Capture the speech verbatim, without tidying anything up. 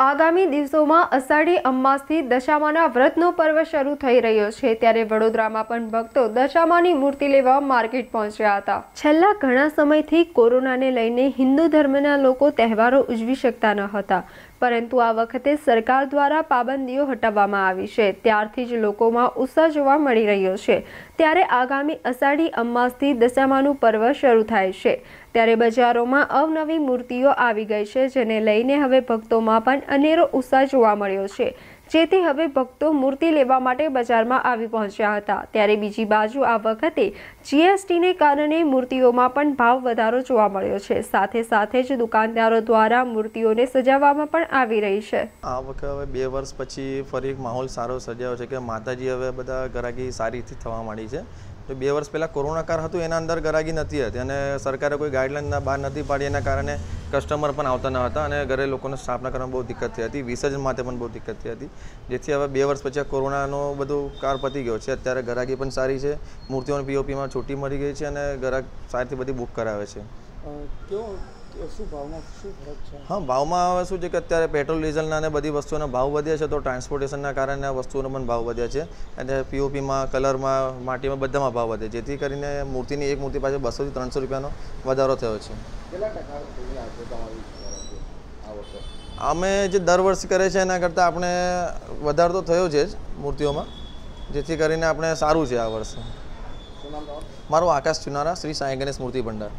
आगामी दिवसों आषाढ़ी अमासथी दशामाना व्रतनो पर्व शुरू थई रह्यो छे, त्यारे वडोदरामां पण भक्तो दशामानी मूर्ति लेवा मार्केट पहोंच्या हता। छेल्ला घणा समयथी कोरोनाने लईने हिंदू धर्मना लोको तहेवारो उजवी शकता न हता, परंतु आ वखते सरकार द्वारा पाबंदीओ हटाववामां आवी छे, त्यारथी ज लोकोमां उत्साह जोवा मळी रह्यो छे। त्यारे आगामी आषाढ़ी अमासथी दशामानुं पर्व शरू थाय छे, त्यारे बजारोमां अवनवी मूर्तिओ आवी गई छे, जेने लईने हवे भक्तोमां पण अनेरो उत्साह जोवा मळ्यो छे। जेथी हवे भक्तो मूर्ति लेवा माटे बजारमां आवी पहोंच्या हता। त्यारे बीजी बाजु आ वखते जीएसटी ने कारणे मूर्तिओमां पण भाव वधारो जोवा मळ्यो छे, साथे साथे ज दुकानदारो द्वारा मूर्तिओने सजाववामां पण आवी रही छे। आ वखते हवे बे वर्ष पछी फरी माहोल सारो सर्जायो छे के माताजी हवे बधा गरागी सारी थी थवा मांडी छे। तो बे वर्ष पहला कोरोना काळ हतो, एना अंदर गरागी नती हती अने सरकारे कोई गाइडलाइन बहार नती पाडी, एना कारणे कस्टमर पण आवता न हता अने घरे लोकोने स्थापना करवामां बहुत दिक्कत थई हती, विसर्जन माटे पण बहुत दिक्कत थई हती। जेथी हवे बे वर्ष पछी कोरोनानो बधो कार पती गयो छे, अत्यारे गरागी पण सारी छे, मूर्तिओनी पीओपी मां छूटी मळी गई छे अने ग्राहक सारथी बधी बुक करावे छे। क्यों શું ભાવમાં શું ફરક છે? હા, ભાવમાં હવે શું છે કે અત્યારે પેટ્રોલ ડીઝલના અને બધી વસ્તુઓના ભાવ વધ્યા છે, તો ટ્રાન્સપોર્ટેશનના કારણે આ વસ્તુઓનો પણ ભાવ વધ્યા છે અને પીઓપીમાં, કલરમાં, માટીમાં બધામાં ભાવ વધે, જેથી કરીને મૂર્તિની એક મૂર્તિ પાછળ બસો થી ત્રણસો રૂપિયાનો વધારો થયો છે। કેટલા ટકા છે તમારી આ વખતે? અમે જે દર વર્ષ કરે છે એના કરતાં આપણે વધારો તો થયો છે જ મૂર્તિઓમાં, જેથી કરીને આપણે સારું છે આ વર્ષે। મારું આકાશ ચુનારા, શ્રી સાંઈ ગણેશ મૂર્તિ ભંડાર।